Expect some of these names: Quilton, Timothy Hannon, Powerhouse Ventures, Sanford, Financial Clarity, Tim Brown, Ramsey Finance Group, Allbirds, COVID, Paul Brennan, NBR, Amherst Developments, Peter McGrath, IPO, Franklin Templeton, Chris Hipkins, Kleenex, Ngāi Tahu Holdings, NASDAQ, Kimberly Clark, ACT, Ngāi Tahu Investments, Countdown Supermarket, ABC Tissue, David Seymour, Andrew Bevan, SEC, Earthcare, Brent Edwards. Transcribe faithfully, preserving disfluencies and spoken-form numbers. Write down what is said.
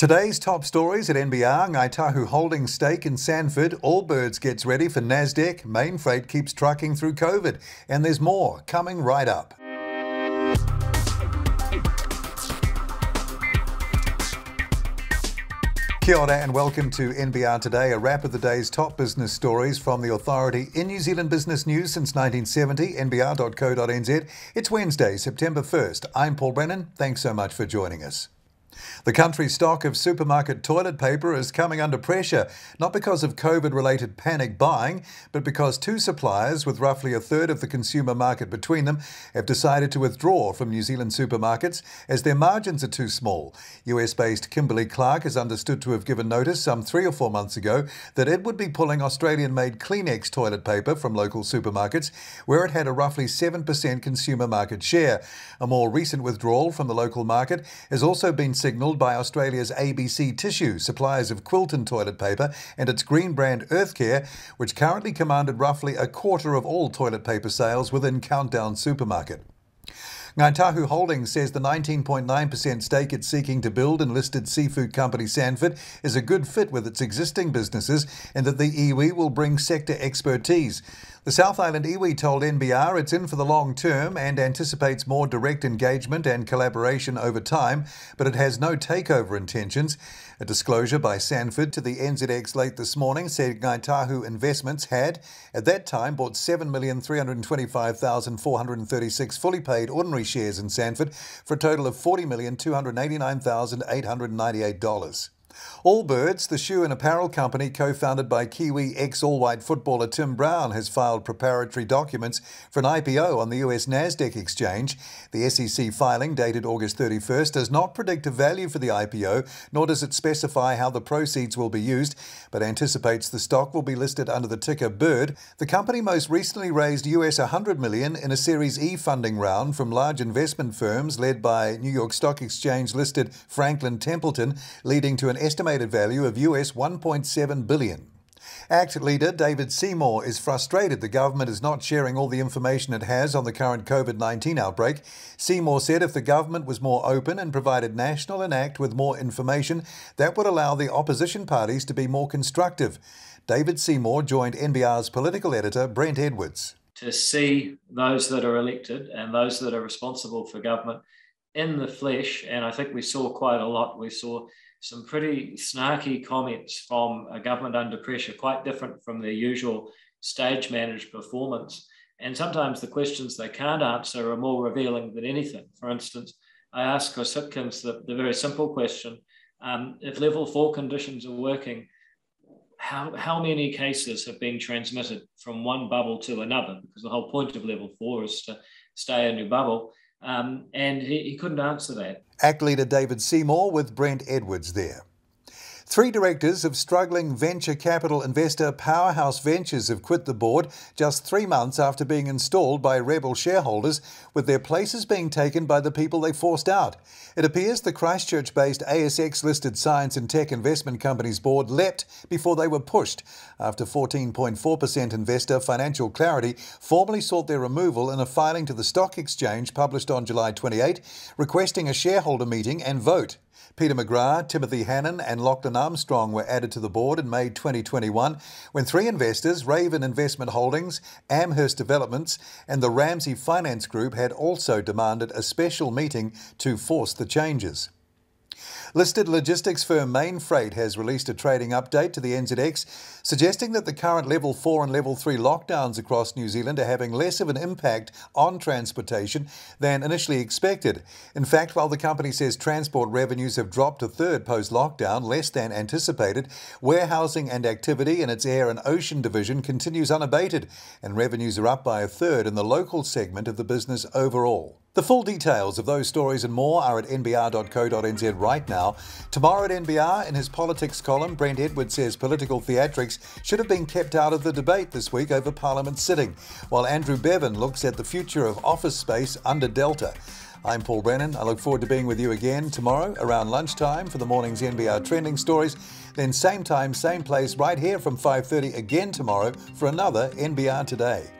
Today's top stories at N B R, Ngāi Tahu Holdings stake in Sanford, Allbirds gets ready for NASDAQ, Mainfreight keeps trucking through COVID, and there's more coming right up. Kia ora and welcome to N B R Today, a wrap of the day's top business stories from the authority in New Zealand business news since nineteen seventy, N B R dot co dot N Z. It's Wednesday, September first. I'm Paul Brennan. Thanks so much for joining us. The country's stock of supermarket toilet paper is coming under pressure, not because of COVID-related panic buying, but because two suppliers, with roughly a third of the consumer market between them, have decided to withdraw from New Zealand supermarkets as their margins are too small. U S-based Kimberly Clark is understood to have given notice some three or four months ago that it would be pulling Australian-made Kleenex toilet paper from local supermarkets, where it had a roughly seven percent consumer market share. A more recent withdrawal from the local market has also been signalled by Australia's A B C Tissue, suppliers of Quilton toilet paper, and its green brand Earthcare, which currently commanded roughly a quarter of all toilet paper sales within Countdown Supermarket. Ngāi Tahu Holdings says the nineteen point nine percent stake it's seeking to build in listed seafood company Sanford is a good fit with its existing businesses and that the iwi will bring sector expertise. The South Island iwi told N B R it's in for the long term and anticipates more direct engagement and collaboration over time, but it has no takeover intentions. A disclosure by Sanford to the N Z X late this morning said Ngāi Tahu Investments had, at that time, bought seven million three hundred twenty-five thousand four hundred thirty-six fully paid ordinary shares in Sanford for a total of forty million two hundred eighty-nine thousand eight hundred ninety-eight dollars. Allbirds, the shoe and apparel company co-founded by Kiwi ex-All-White footballer Tim Brown, has filed preparatory documents for an I P O on the U S NASDAQ exchange. The S E C filing, dated August thirty-first, does not predict a value for the I P O, nor does it specify how the proceeds will be used, but anticipates the stock will be listed under the ticker BIRD. The company most recently raised U S one hundred million dollars in a Series E funding round from large investment firms led by New York Stock Exchange-listed Franklin Templeton, leading to an estimated value of U S one point seven billion dollars. A C T leader David Seymour is frustrated the government is not sharing all the information it has on the current COVID nineteen outbreak. Seymour said if the government was more open and provided National and A C T with more information, that would allow the opposition parties to be more constructive. David Seymour joined N B R's political editor Brent Edwards. To see those that are elected and those that are responsible for government in the flesh, and I think we saw quite a lot. We saw some pretty snarky comments from a government under pressure, quite different from their usual stage managed performance. And sometimes the questions they can't answer are more revealing than anything. For instance, I asked Chris Hipkins the, the very simple question, um, if level four conditions are working, how, how many cases have been transmitted from one bubble to another? Because the whole point of level four is to stay in your bubble. Um, and he, he couldn't answer that. A C T leader David Seymour with Brent Edwards there. Three directors of struggling venture capital investor Powerhouse Ventures have quit the board just three months after being installed by rebel shareholders, with their places being taken by the people they forced out. It appears the Christchurch-based A S X-listed science and tech investment company's board leapt before they were pushed, after fourteen point four percent investor Financial Clarity formally sought their removal in a filing to the Stock Exchange published on July twenty-eighth, requesting a shareholder meeting and vote. Peter McGrath, Timothy Hannon and Lockton Armstrong were added to the board in May twenty twenty-one when three investors, Raven Investment Holdings, Amherst Developments and the Ramsey Finance Group, had also demanded a special meeting to force the changes. Listed logistics firm Mainfreight has released a trading update to the N Z X, suggesting that the current Level four and Level three lockdowns across New Zealand are having less of an impact on transportation than initially expected. In fact, while the company says transport revenues have dropped a third post-lockdown, less than anticipated, warehousing and activity in its air and ocean division continues unabated, and revenues are up by a third in the local segment of the business overall. The full details of those stories and more are at N B R dot co dot N Z right now. Tomorrow at N B R, in his politics column, Brent Edwards says political theatrics should have been kept out of the debate this week over Parliament sitting, while Andrew Bevan looks at the future of office space under Delta. I'm Paul Brennan. I look forward to being with you again tomorrow around lunchtime for the morning's N B R Trending Stories. Then same time, same place, right here from five thirty again tomorrow for another N B R Today.